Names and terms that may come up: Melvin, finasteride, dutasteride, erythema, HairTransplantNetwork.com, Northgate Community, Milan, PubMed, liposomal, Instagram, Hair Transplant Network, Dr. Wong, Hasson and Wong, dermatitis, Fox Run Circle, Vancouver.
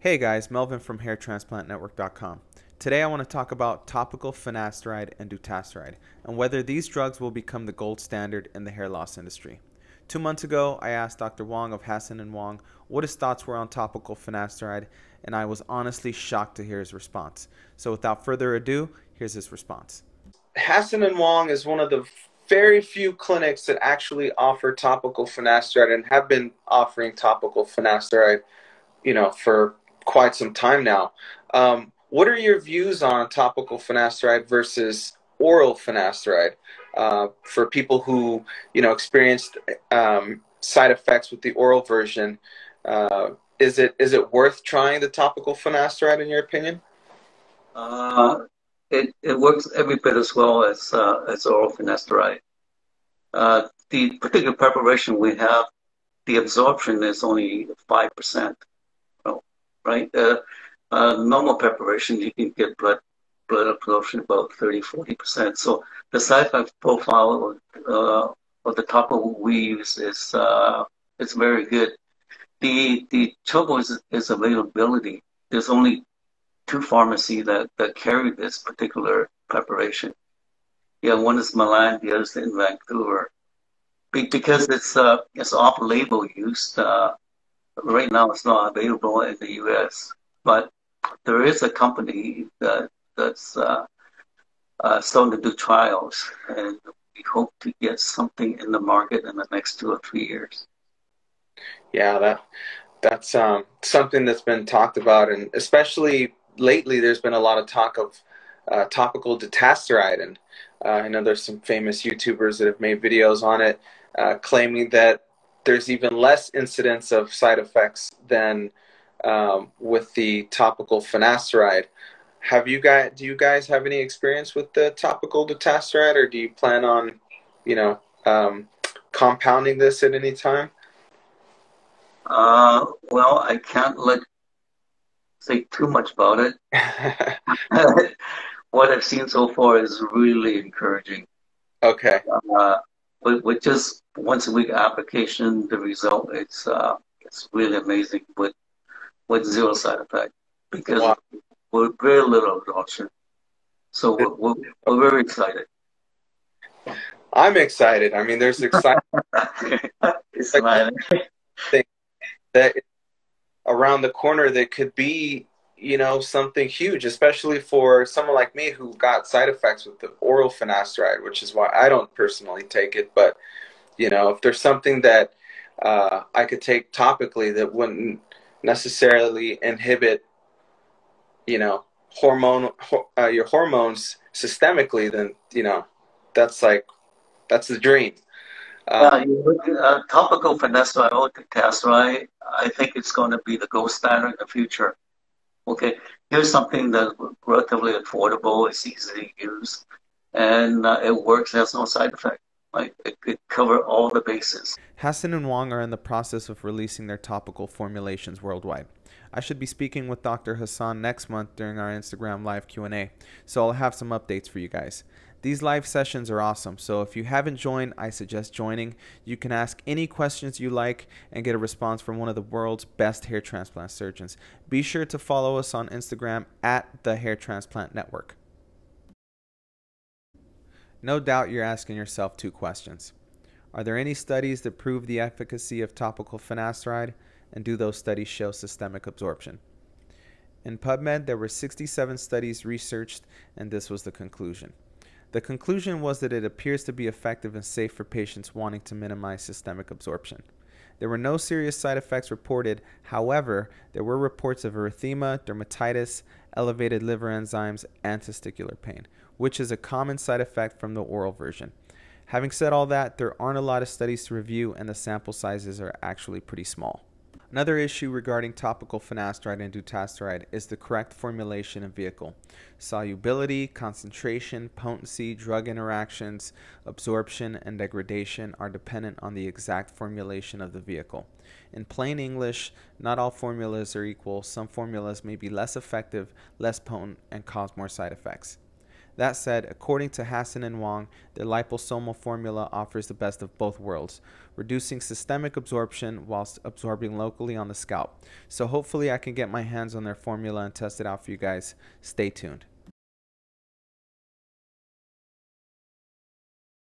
Hey guys, Melvin from HairTransplantNetwork.com. Today I want to talk about topical finasteride and dutasteride and whether these drugs will become the gold standard in the hair loss industry. 2 months ago, I asked Dr. Wong of Hasson and Wong what his thoughts were on topical finasteride, and I was honestly shocked to hear his response. So without further ado, here's his response. Hasson and Wong is one of the very few clinics that actually offer topical finasteride and have been offering topical finasteride, for quite some time now. What are your views on topical finasteride versus oral finasteride for people who, experienced side effects with the oral version? Is it worth trying the topical finasteride in your opinion? It works every bit as well as oral finasteride. The particular preparation we have, the absorption is only 5%. Right? Normal preparation, you can get blood absorption about 30–40%. So the side effect profile of the topical we use is it's very good. The trouble is availability. There's only two pharmacies that carry this particular preparation. Yeah, one is Milan, the other is in Vancouver. Because it's off-label used. Right now, it's not available in the U.S., but there is a company that's starting to do trials, and we hope to get something in the market in the next 2 or 3 years. Yeah, that's something that's been talked about, and especially lately, there's been a lot of talk of topical dutasteride, and I know there's some famous YouTubers that have made videos on it, claiming that there's even less incidence of side effects than with the topical finasteride. Do you guys have any experience with the topical dutasteride, or do you plan on, compounding this at any time? Well, I can't say too much about it. What I've seen so far is really encouraging. Okay. But with just once-a-week application, the result it's really amazing with zero side effect because wow. We're very little absorption. So we're very excited. I'm excited. I mean, there's excitement. It's like that around the corner that could be, something huge, especially for someone like me who got side effects with the oral finasteride, which is why I don't personally take it. But, if there's something that I could take topically that wouldn't necessarily inhibit, your hormones systemically, then, that's the dream. Topical finasteride or dutasteride, I think it's going to be the gold standard in the future. Okay, here's something that's relatively affordable, it's easy to use, and it works, has no side effect. Like, it could cover all the bases. Hasson and Wong are in the process of releasing their topical formulations worldwide. I should be speaking with Dr. Hasson next month during our Instagram live Q&A, so I'll have some updates for you guys. These live sessions are awesome, so if you haven't joined, I suggest joining. You can ask any questions you like and get a response from one of the world's best hair transplant surgeons. Be sure to follow us on Instagram at the Hair Transplant Network. No doubt you're asking yourself two questions. Are there any studies that prove the efficacy of topical finasteride, and do those studies show systemic absorption? In PubMed, there were 67 studies researched, and this was the conclusion. The conclusion was that it appears to be effective and safe for patients wanting to minimize systemic absorption. There were no serious side effects reported. However, there were reports of erythema, dermatitis, elevated liver enzymes, and testicular pain, which is a common side effect from the oral version. Having said all that, there aren't a lot of studies to review, and the sample sizes are actually pretty small. Another issue regarding topical finasteride and dutasteride is the correct formulation and vehicle. Solubility, concentration, potency, drug interactions, absorption, and degradation are dependent on the exact formulation of the vehicle. In plain English, not all formulas are equal. Some formulas may be less effective, less potent, and cause more side effects. That said, according to Hasson and Wong, their liposomal formula offers the best of both worlds, reducing systemic absorption whilst absorbing locally on the scalp. So hopefully I can get my hands on their formula and test it out for you guys. Stay tuned.